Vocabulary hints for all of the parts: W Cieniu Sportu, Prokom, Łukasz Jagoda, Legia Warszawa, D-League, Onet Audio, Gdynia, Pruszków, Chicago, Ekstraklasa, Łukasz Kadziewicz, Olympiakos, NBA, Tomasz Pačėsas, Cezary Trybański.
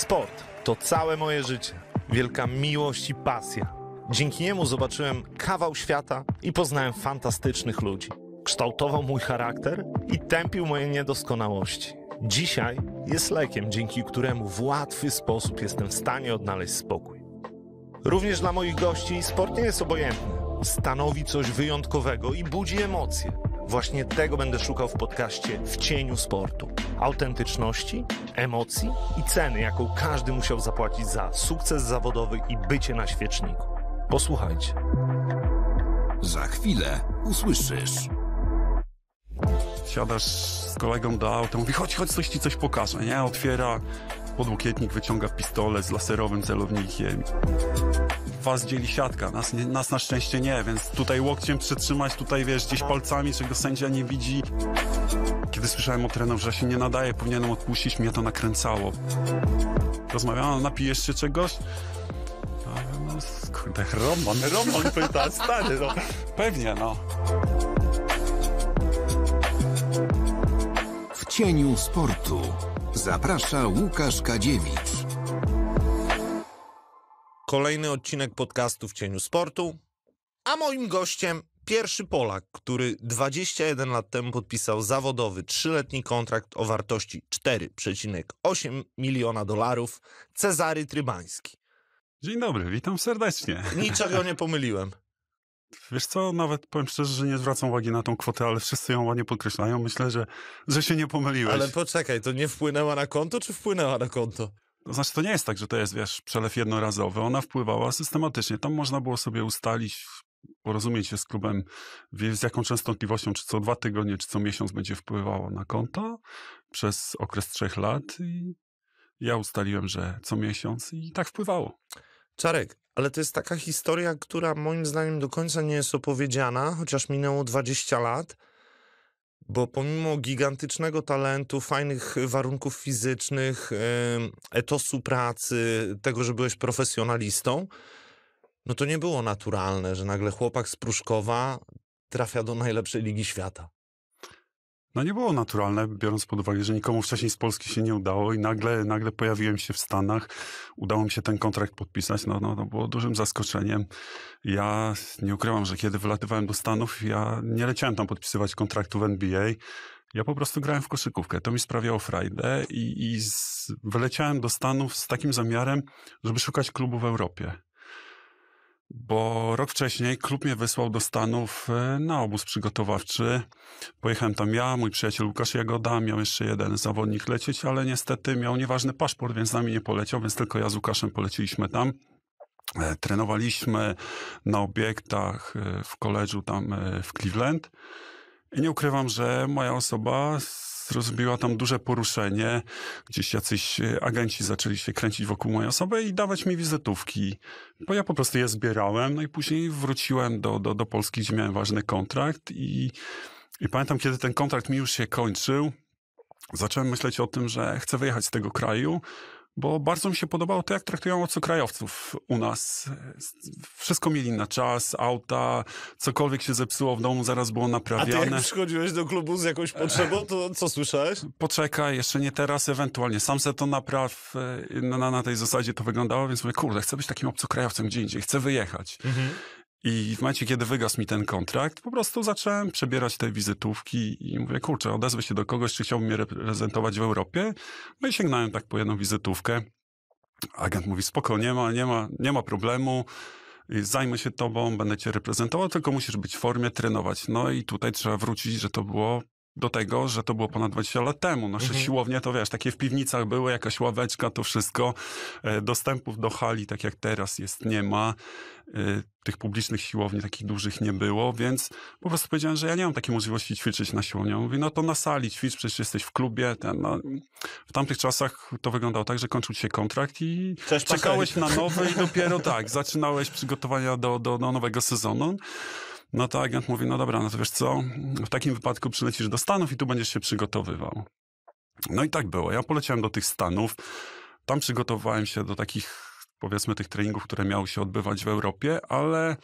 Sport to całe moje życie, wielka miłość i pasja. Dzięki niemu zobaczyłem kawał świata i poznałem fantastycznych ludzi. Kształtował mój charakter i tępił moje niedoskonałości. Dzisiaj jest lekiem, dzięki któremu w łatwy sposób jestem w stanie odnaleźć spokój. Również dla moich gości sport nie jest obojętny. Stanowi coś wyjątkowego i budzi emocje. Właśnie tego będę szukał w podcaście W Cieniu Sportu. Autentyczności, emocji i ceny, jaką każdy musiał zapłacić za sukces zawodowy i bycie na świeczniku. Posłuchajcie. Za chwilę usłyszysz. Siadasz z kolegą do auta, mówi chodź, coś ci coś pokażę, nie? Otwiera podłokietnik, wyciąga pistolet z laserowym celownikiem. Was dzieli siatka, nas na szczęście nie, więc tutaj łokciem przytrzymać, tutaj wiesz, gdzieś palcami, czego sędzia nie widzi. Kiedy słyszałem o trenerze, że się nie nadaje, powinienem odpuścić, mnie to nakręcało. Rozmawiałem, napijesz się czegoś? No, kurde, Roman pyta, stary, no. Pewnie, no. W Cieniu Sportu zaprasza Łukasz Kadziewicz. Kolejny odcinek podcastu W Cieniu Sportu, a moim gościem pierwszy Polak, który 21 lat temu podpisał zawodowy 3-letni kontrakt o wartości $4,8 miliona, Cezary Trybański. Dzień dobry, witam serdecznie. Niczego nie pomyliłem. Wiesz co, nawet powiem szczerze, że nie zwracam uwagi na tą kwotę, ale wszyscy ją ładnie podkreślają. Myślę, że się nie pomyliłeś. Ale poczekaj, to nie wpłynęła na konto, czy wpłynęła na konto? To znaczy, to nie jest tak, że to jest, wiesz, przelew jednorazowy. Ona wpływała systematycznie. Tam można było sobie ustalić, porozumieć się z klubem, z jaką częstotliwością, czy co 2 tygodnie, czy co miesiąc będzie wpływało na konto przez okres 3 lat. I ja ustaliłem, że co miesiąc i tak wpływało. Czarek, ale to jest taka historia, która moim zdaniem do końca nie jest opowiedziana, chociaż minęło 20 lat, bo pomimo gigantycznego talentu, fajnych warunków fizycznych, etosu pracy, tego, że byłeś profesjonalistą, no to nie było naturalne, że nagle chłopak z Pruszkowa trafia do najlepszej ligi świata. No nie było naturalne, biorąc pod uwagę, że nikomu wcześniej z Polski się nie udało i nagle pojawiłem się w Stanach, udało mi się ten kontrakt podpisać, no było dużym zaskoczeniem. Ja nie ukrywam, że kiedy wylatywałem do Stanów, ja nie leciałem tam podpisywać kontraktu w NBA, ja po prostu grałem w koszykówkę, to mi sprawiało frajdę i wyleciałem do Stanów z takim zamiarem, żeby szukać klubu w Europie. Bo rok wcześniej klub mnie wysłał do Stanów na obóz przygotowawczy. Pojechałem tam ja, mój przyjaciel Łukasz Jagoda, miał jeszcze jeden zawodnik lecieć, ale niestety miał nieważny paszport, więc z nami nie poleciał, więc tylko ja z Łukaszem poleciliśmy tam. Trenowaliśmy na obiektach w koledżu tam w Cleveland. I nie ukrywam, że moja osoba zrobiła tam duże poruszenie. Gdzieś jacyś agenci zaczęli się kręcić wokół mojej osoby i dawać mi wizytówki. Bo ja po prostu je zbierałem, no i później wróciłem do Polski, gdzie miałem ważny kontrakt. I pamiętam, kiedy ten kontrakt mi już się kończył, zacząłem myśleć o tym, że chcę wyjechać z tego kraju, bo bardzo mi się podobało to, jak traktują obcokrajowców u nas. Wszystko mieli na czas, auta, cokolwiek się zepsuło w domu, zaraz było naprawiane. A ty jak przychodziłeś do klubu z jakąś potrzebą, to co słyszałeś? Poczekaj, jeszcze nie teraz, ewentualnie sam se to napraw. Na tej zasadzie to wyglądało, więc mówię, kurde, chcę być takim obcokrajowcem gdzie indziej, chcę wyjechać. Mhm. I w momencie, kiedy wygasł mi ten kontrakt, po prostu zacząłem przebierać te wizytówki i mówię, kurczę, odezwę się do kogoś, czy chciałbym mnie reprezentować w Europie. No i sięgnąłem tak po jedną wizytówkę. Agent mówi, spoko, nie ma problemu, zajmę się tobą, będę cię reprezentował, tylko musisz być w formie, trenować. No i tutaj trzeba wrócić, że to było do tego, że to było ponad 20 lat temu. Nasze siłownie to, wiesz, takie w piwnicach były, jakaś ławeczka, to wszystko. Dostępów do hali, tak jak teraz jest, nie ma. Tych publicznych siłowni takich dużych nie było, więc po prostu powiedziałem, że ja nie mam takiej możliwości ćwiczyć na siłowni. Mówi, no to na sali ćwicz, przecież jesteś w klubie. W tamtych czasach to wyglądało tak, że kończył się kontrakt i cześć, czekałeś pasali na nowy i dopiero tak, zaczynałeś przygotowania do nowego sezonu. No to agent mówi, no dobra, no to wiesz co, w takim wypadku przylecisz do Stanów i tu będziesz się przygotowywał. No i tak było. Ja poleciałem do tych Stanów, tam przygotowywałem się do takich, powiedzmy, tych treningów, które miały się odbywać w Europie, ale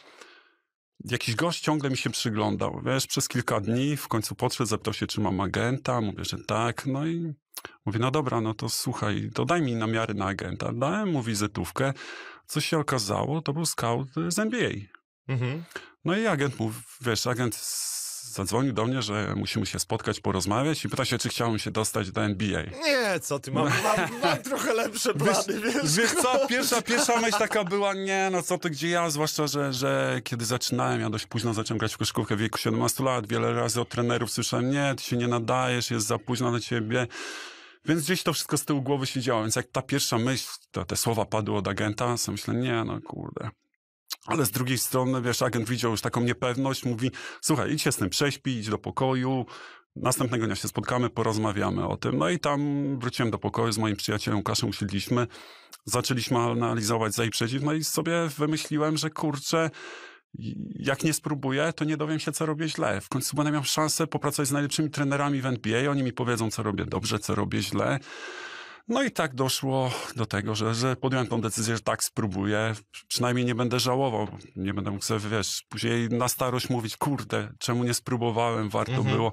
Jakiś gość ciągle mi się przyglądał, wiesz, przez kilka dni, w końcu podszedł, zapytał się, czy mam agenta, mówię, że tak, no i mówię, no dobra, no to słuchaj, to daj mi namiary na agenta, dałem mu wizytówkę, co się okazało, to był scout z NBA. Mhm. No i agent mówi, wiesz, agent zadzwonił do mnie, że musimy się spotkać, porozmawiać i pyta się, czy chciałem się dostać do NBA. Nie, co ty, mam trochę lepsze plany, wiesz. Wiesz co, pierwsza myśl taka była, nie, no co ty, gdzie ja, zwłaszcza, że kiedy zaczynałem, ja dość późno zacząłem grać w koszykówkę w wieku 17 lat, wiele razy od trenerów słyszałem, nie, ty się nie nadajesz, jest za późno na ciebie. Więc gdzieś to wszystko z tyłu głowy siedziało, więc jak ta pierwsza myśl, te słowa padły od agenta, sobie myślę, nie, no kurde. Ale z drugiej strony, wiesz, agent widział już taką niepewność, mówi, słuchaj, idź się z tym prześpi, idź do pokoju, następnego dnia się spotkamy, porozmawiamy o tym. No i tam wróciłem do pokoju z moim przyjacielem Łukaszem, usiedliśmy, zaczęliśmy analizować za i przeciw, no i sobie wymyśliłem, że kurczę, jak nie spróbuję, to nie dowiem się, co robię źle. W końcu będę miał szansę popracować z najlepszymi trenerami w NBA, oni mi powiedzą, co robię dobrze, co robię źle. No i tak doszło do tego, że podjąłem tą decyzję, że tak spróbuję, przynajmniej nie będę żałował, nie będę mógł sobie, wiesz, później na starość mówić, kurde, czemu nie spróbowałem, warto było.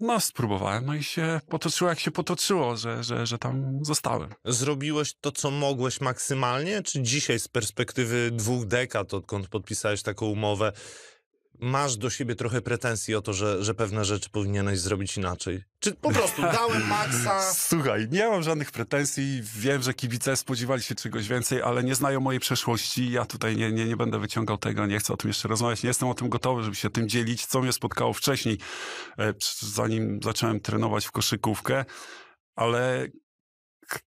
No spróbowałem, no i się potoczyło, jak się potoczyło, że tam zostałem. Zrobiłeś to, co mogłeś maksymalnie, czy dzisiaj z perspektywy 2 dekad, odkąd podpisałeś taką umowę, masz do siebie trochę pretensji o to, że pewne rzeczy powinieneś zrobić inaczej? Czy po prostu dałem maksa? Słuchaj, nie mam żadnych pretensji. Wiem, że kibice spodziewali się czegoś więcej, ale nie znają mojej przeszłości. Ja tutaj nie będę wyciągał tego, nie chcę o tym jeszcze rozmawiać. Nie jestem o tym gotowy, żeby się tym dzielić, co mnie spotkało wcześniej, zanim zacząłem trenować w koszykówkę. Ale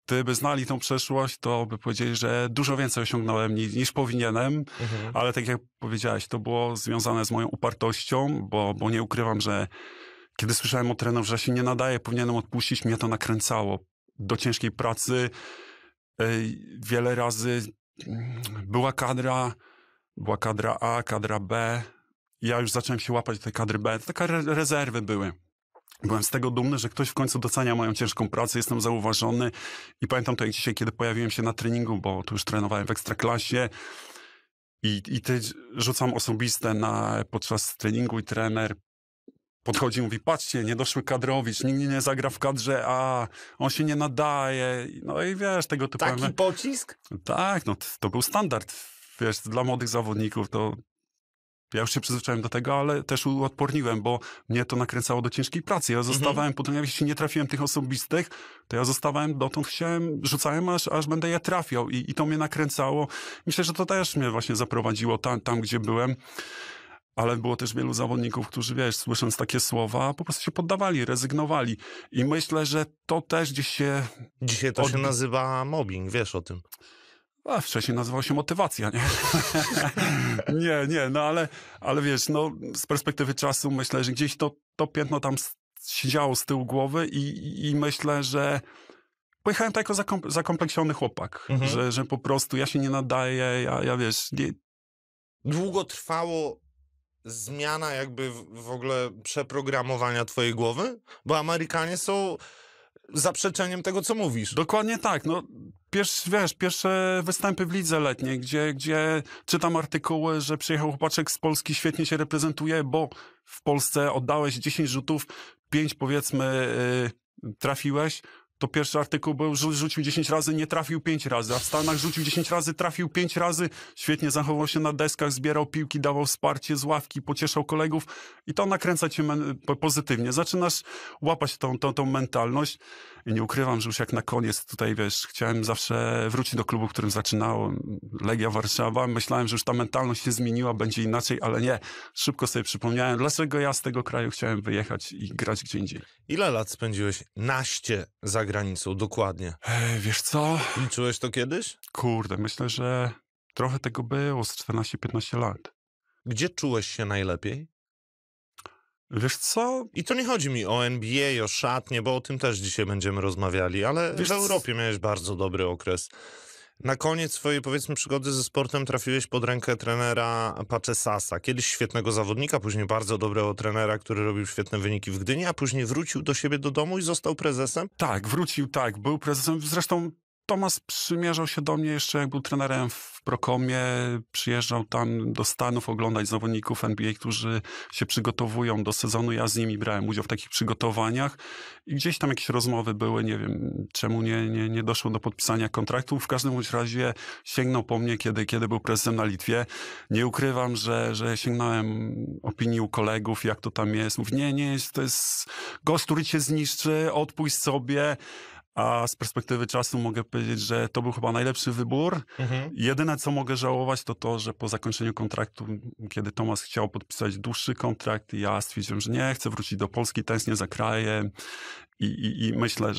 gdyby znali tą przeszłość, to by powiedzieli, że dużo więcej osiągnąłem niż powinienem, ale tak jak powiedziałeś, to było związane z moją upartością, bo nie ukrywam, że kiedy słyszałem o trenerze, że się nie nadaje, powinienem odpuścić, mnie to nakręcało do ciężkiej pracy. Wiele razy była kadra A, kadra B. Ja już zacząłem się łapać do tej kadry B. To takie rezerwy były. Byłem z tego dumny, że ktoś w końcu docenia moją ciężką pracę, jestem zauważony i pamiętam to jak dzisiaj, kiedy pojawiłem się na treningu, bo tu już trenowałem w Ekstraklasie i rzucam osobiste podczas treningu i trener podchodzi i mówi, patrzcie, niedoszły kadrowicz, nigdy nie zagra w kadrze A, on się nie nadaje, no i wiesz, tego typu... Taki pocisk? Tak, no to był standard, wiesz, dla młodych zawodników to... Ja już się przyzwyczaiłem do tego, ale też uodporniłem, bo mnie to nakręcało do ciężkiej pracy. Ja zostawałem, potem jeśli nie trafiłem tych osobistych, to ja zostawałem dotąd, rzucałem, aż będę je trafiał i to mnie nakręcało. Myślę, że to też mnie właśnie zaprowadziło tam, gdzie byłem. Ale było też wielu zawodników, którzy, wiesz, słysząc takie słowa, po prostu się poddawali, rezygnowali. I myślę, że to też gdzieś się... Dzisiaj to się nazywa mobbing, wiesz o tym. A wcześniej nazywało się motywacja, nie? No ale wiesz, no z perspektywy czasu myślę, że gdzieś to piętno tam siedziało z tyłu głowy i myślę, że pojechałem to jako zakompleksiony chłopak, że po prostu ja się nie nadaję, ja wiesz... Nie... Długo trwało zmiana jakby w ogóle przeprogramowania twojej głowy? Bo Amerykanie są... zaprzeczeniem tego, co mówisz. Dokładnie tak. No, pierwsze występy w lidze letniej, gdzie czytam artykuły, że przyjechał chłopaczek z Polski, świetnie się reprezentuje, bo w Polsce oddałeś 10 rzutów, 5 powiedzmy trafiłeś, to pierwszy artykuł był, rzucił 10 razy, nie trafił 5 razy, a w Stanach rzucił 10 razy, trafił 5 razy, świetnie zachował się na deskach, zbierał piłki, dawał wsparcie z ławki, pocieszał kolegów i to nakręca cię pozytywnie. Zaczynasz łapać tą mentalność i nie ukrywam, że już jak na koniec tutaj, wiesz, chciałem zawsze wrócić do klubu, w którym zaczynałem, Legia Warszawa. Myślałem, że już ta mentalność się zmieniła, będzie inaczej, ale nie. Szybko sobie przypomniałem, dlaczego ja z tego kraju chciałem wyjechać i grać gdzie indziej. Ile lat spędziłeś? Naście za granicą, dokładnie. Wiesz co? Liczyłeś to kiedyś? Kurde, myślę, że trochę tego było, z 14-15 lat. Gdzie czułeś się najlepiej? Wiesz co? I to nie chodzi mi o NBA, o szatnie, bo o tym też dzisiaj będziemy rozmawiali, ale wiesz, w Europie miałeś bardzo dobry okres. Na koniec swojej, powiedzmy, przygody ze sportem trafiłeś pod rękę trenera Pačėsasa. Kiedyś świetnego zawodnika, później bardzo dobrego trenera, który robił świetne wyniki w Gdyni, a później wrócił do siebie do domu i został prezesem? Tak, wrócił, tak. Był prezesem. Zresztą Tomasz przymierzał się do mnie jeszcze, jak był trenerem w Prokomie. Przyjeżdżał tam do Stanów oglądać zawodników NBA, którzy się przygotowują do sezonu. Ja z nimi brałem udział w takich przygotowaniach. I gdzieś tam jakieś rozmowy były, nie wiem, czemu nie doszło do podpisania kontraktu. W każdym bądź razie sięgnął po mnie, kiedy był prezydentem na Litwie. Nie ukrywam, że sięgnąłem opinii u kolegów, jak to tam jest. Mówi, nie, to jest gość, który cię zniszczy, odpuść sobie. A z perspektywy czasu mogę powiedzieć, że to był chyba najlepszy wybór. Jedyne, co mogę żałować, to to, że po zakończeniu kontraktu, kiedy Tomasz chciał podpisać dłuższy kontrakt, ja stwierdziłem, że nie, chcę wrócić do Polski, tęsknię za krajem i myślę,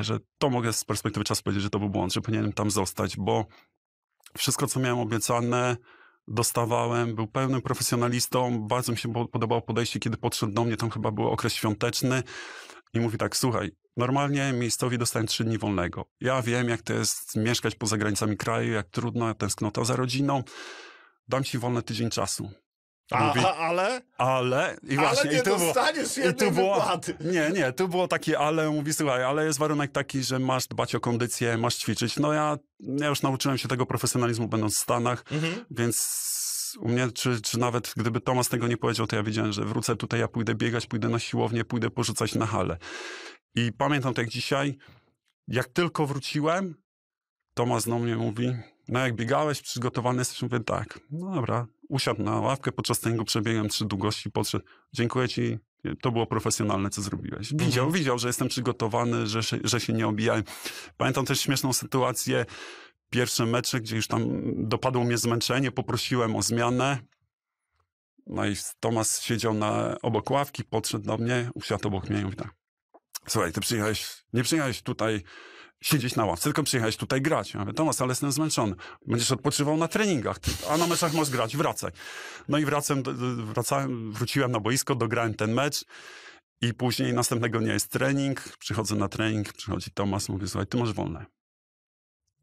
że to mogę z perspektywy czasu powiedzieć, że to był błąd, że powinienem tam zostać, bo wszystko, co miałem obiecane, dostawałem, był pełnym profesjonalistą, bardzo mi się podobało podejście, kiedy podszedł do mnie, tam chyba był okres świąteczny i mówi tak, słuchaj, normalnie miejscowi dostają 3 dni wolnego. Ja wiem, jak to jest mieszkać poza granicami kraju, jak trudno, tęsknota za rodziną. Dam ci wolny tydzień czasu. Mówi, ale? I właśnie, ale nie dostaniesz jednej wypłaty. Nie, tu było takie ale. Mówi, słuchaj, ale jest warunek taki, że masz dbać o kondycję, masz ćwiczyć. No ja już nauczyłem się tego profesjonalizmu będąc w Stanach, więc u mnie, czy nawet gdyby Tomasz tego nie powiedział, to ja wiedziałem, że wrócę tutaj, ja pójdę biegać, pójdę na siłownię, pójdę porzucać na halę. I pamiętam tak dzisiaj, jak tylko wróciłem, Tomasz do mnie mówi, no jak biegałeś, przygotowany jesteś? Mówię, tak, no dobra. Usiadł na ławkę, podczas treningu przebiegłem 3 długości, podszedł, dziękuję ci, to było profesjonalne, co zrobiłeś. Widział, że jestem przygotowany, że się nie obijałem. Pamiętam też śmieszną sytuację, pierwsze mecze, gdzie już tam dopadło mnie zmęczenie, poprosiłem o zmianę. No i Tomasz siedział obok ławki, podszedł do mnie, usiadł obok mnie i mówi tak, słuchaj, ty przyjechałeś, nie przyjechałeś tutaj siedzieć na ławce, tylko przyjechałeś tutaj grać. Ja mówię, Tomasz, ale jestem zmęczony. Będziesz odpoczywał na treningach, a na meczach masz grać, wracaj. No i wróciłem na boisko, dograłem ten mecz i później następnego dnia jest trening, przychodzę na trening, przychodzi Tomasz, mówi, słuchaj, ty masz wolne.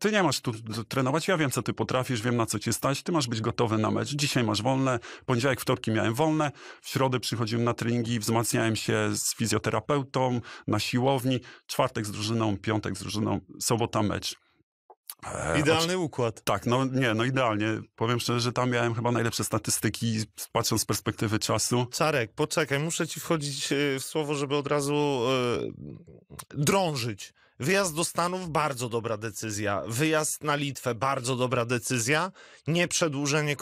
Ty nie masz tu trenować, ja wiem, co ty potrafisz, wiem, na co cię stać, ty masz być gotowy na mecz. Dzisiaj masz wolne, poniedziałek, wtorki miałem wolne, w środę przychodziłem na treningi, wzmacniałem się z fizjoterapeutą, na siłowni, czwartek z drużyną, piątek z drużyną, sobota mecz. Idealny układ. Tak, no idealnie. Powiem szczerze, że tam miałem chyba najlepsze statystyki, patrząc z perspektywy czasu. Czarek, poczekaj, muszę ci wchodzić w słowo, żeby od razu drążyć. Wyjazd do Stanów, bardzo dobra decyzja. Wyjazd na Litwę, bardzo dobra decyzja. Nie przedłużenie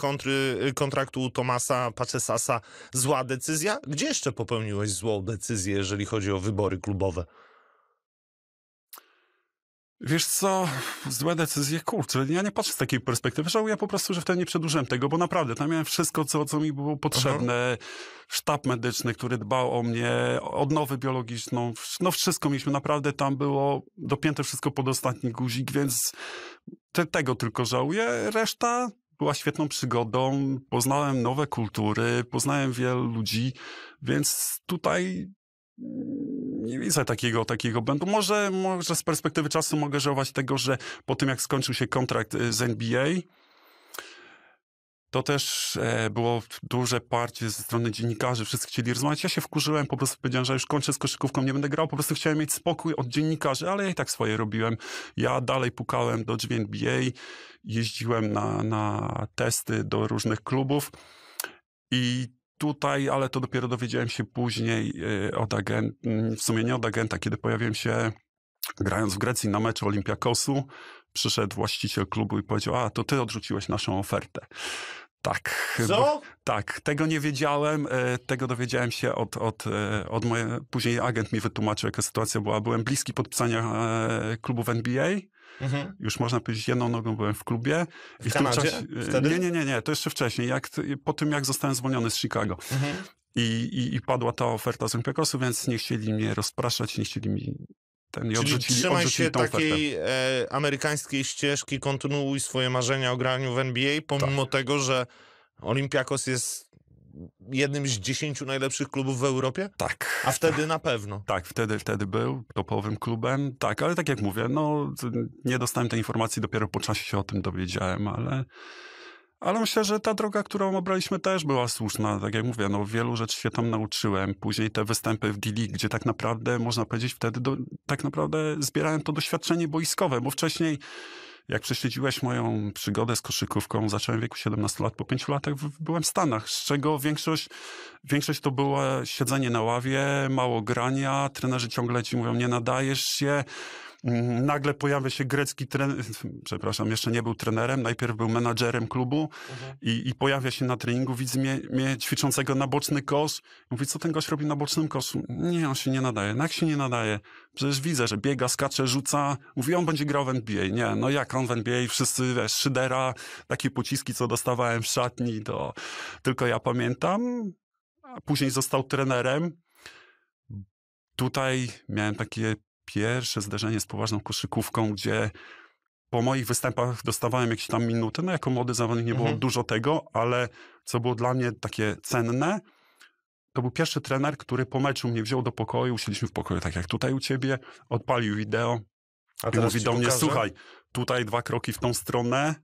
kontraktu u Tomasza Pačėsasa, zła decyzja. Gdzie jeszcze popełniłeś złą decyzję, jeżeli chodzi o wybory klubowe? Wiesz co, złe decyzje, kurczę, ja nie patrzę z takiej perspektywy, żałuję po prostu, że wtedy nie przedłużyłem tego, bo naprawdę, tam miałem wszystko, co mi było potrzebne, sztab medyczny, który dbał o mnie, odnowę biologiczną, no wszystko mieliśmy, naprawdę tam było dopięte wszystko pod ostatni guzik, więc tego tylko żałuję, reszta była świetną przygodą, poznałem nowe kultury, poznałem wielu ludzi, więc tutaj nie widzę takiego błędu. Może z perspektywy czasu mogę żałować tego, że po tym, jak skończył się kontrakt z NBA, to też było duże parcie ze strony dziennikarzy. Wszyscy chcieli rozmawiać. Ja się wkurzyłem, po prostu powiedziałem, że już kończę z koszykówką, nie będę grał. Po prostu chciałem mieć spokój od dziennikarzy, ale ja i tak swoje robiłem. Ja dalej pukałem do drzwi NBA, jeździłem na testy do różnych klubów i tutaj, ale to dopiero dowiedziałem się później od agenta, w sumie nie od agenta, kiedy pojawiłem się, grając w Grecji na meczu Olympiakosu, przyszedł właściciel klubu i powiedział, a to ty odrzuciłeś naszą ofertę. Tak. Co? Tak, tego nie wiedziałem, tego dowiedziałem się od mojego, później agent mi wytłumaczył, jaka sytuacja była. Byłem bliski podpisania klubu w NBA. Już można powiedzieć, jedną nogą byłem w klubie. I w tym czasie, nie, to jeszcze wcześniej, po tym jak zostałem zwolniony z Chicago. I padła ta oferta z Olympiakosu, więc nie chcieli mnie rozpraszać, nie chcieli mi ten... Czyli trzymaj się takiej amerykańskiej ścieżki, kontynuuj swoje marzenia o graniu w NBA, pomimo tego, że Olympiakos jest jednym z 10 najlepszych klubów w Europie? Tak. A wtedy na pewno? Tak, wtedy był topowym klubem, tak, ale tak jak mówię, no nie dostałem tej informacji, dopiero po czasie się o tym dowiedziałem, ale... Ale myślę, że ta droga, którą obraliśmy, też była słuszna. Tak jak mówię, no wielu rzeczy się tam nauczyłem. Później te występy w D-League, gdzie tak naprawdę, można powiedzieć, wtedy tak naprawdę zbierałem to doświadczenie boiskowe, bo wcześniej, jak prześledziłeś moją przygodę z koszykówką, zacząłem w wieku 17 lat, po 5 latach byłem w Stanach, z czego większość to było siedzenie na ławie, mało grania, trenerzy ciągle ci mówią, nie nadajesz się. Nagle pojawia się grecki trener, przepraszam, jeszcze nie był trenerem, najpierw był menadżerem klubu i pojawia się na treningu, widzi mnie ćwiczącego na boczny kosz. Mówi, co ten gość robi na bocznym koszu? Nie, on się nie nadaje. No jak się nie nadaje? Przecież widzę, że biega, skacze, rzuca. Mówi, on będzie grał w NBA. Nie, no jak on w NBA? Wszyscy, wiesz, Szydera, takie pociski, co dostawałem w szatni, to tylko ja pamiętam. A później został trenerem. Tutaj miałem takie pierwsze zderzenie z poważną koszykówką, gdzie po moich występach dostawałem jakieś tam minuty. No jako młody zawodnik nie było dużo tego, ale co było dla mnie takie cenne, to był pierwszy trener, który po meczu mnie wziął do pokoju, usiedliśmy w pokoju, tak jak tutaj u ciebie, odpalił wideo i mówi do mnie, słuchaj, tutaj 2 kroki w tą stronę,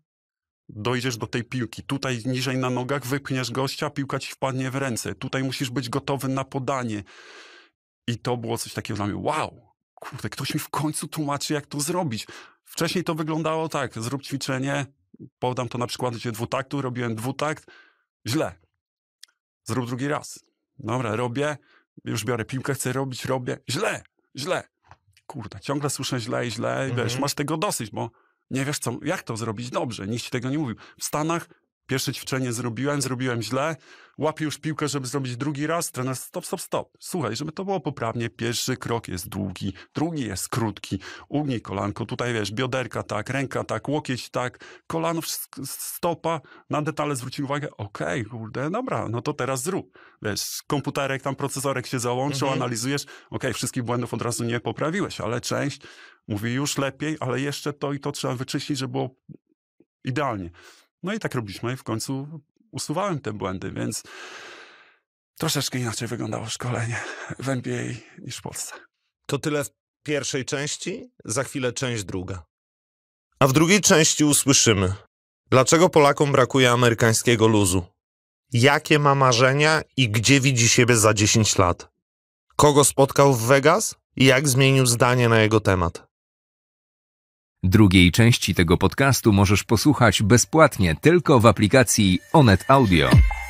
dojdziesz do tej piłki, tutaj niżej na nogach wypchniesz gościa, piłka ci wpadnie w ręce, tutaj musisz być gotowy na podanie. I to było coś takiego dla mnie, wow! Kurde, ktoś mi w końcu tłumaczy, jak to zrobić. Wcześniej to wyglądało tak, zrób ćwiczenie, podam to na przykładzie dwutaktu, robiłem dwutakt, źle. Zrób drugi raz. Dobra, robię, już biorę piłkę, chcę robić, robię, źle. Kurde, ciągle słyszę źle i wiesz, masz tego dosyć, bo nie wiesz, co, jak to zrobić dobrze, nikt ci tego nie mówił. W Stanach pierwsze ćwiczenie zrobiłem źle, łapię już piłkę, żeby zrobić drugi raz, trener stop. Słuchaj, żeby to było poprawnie, pierwszy krok jest długi, drugi jest krótki, ugnij kolanko, tutaj wiesz, bioderka tak, ręka tak, łokieć tak, kolano, stopa, na detale zwrócił uwagę, okej, kurde, dobra, no to teraz zrób. Wiesz, komputerek, tam procesorek się załączył, analizujesz, okej, wszystkich błędów od razu nie poprawiłeś, ale część mówi już lepiej, ale jeszcze to i to trzeba wyczyścić, żeby było idealnie. No i tak robiliśmy i w końcu usuwałem te błędy, więc troszeczkę inaczej wyglądało szkolenie w NBA niż w Polsce. To tyle w pierwszej części, za chwilę część druga. A w drugiej części usłyszymy, dlaczego Polakom brakuje amerykańskiego luzu, jakie ma marzenia i gdzie widzi siebie za 10 lat, kogo spotkał w Vegas i jak zmienił zdanie na jego temat. Drugiej części tego podcastu możesz posłuchać bezpłatnie tylko w aplikacji Onet Audio.